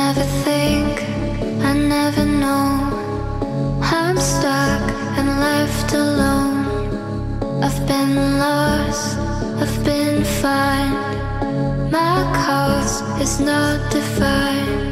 never think, I never know. I'm stuck and left alone. I've been lost, I've been fine. My cause is not defined.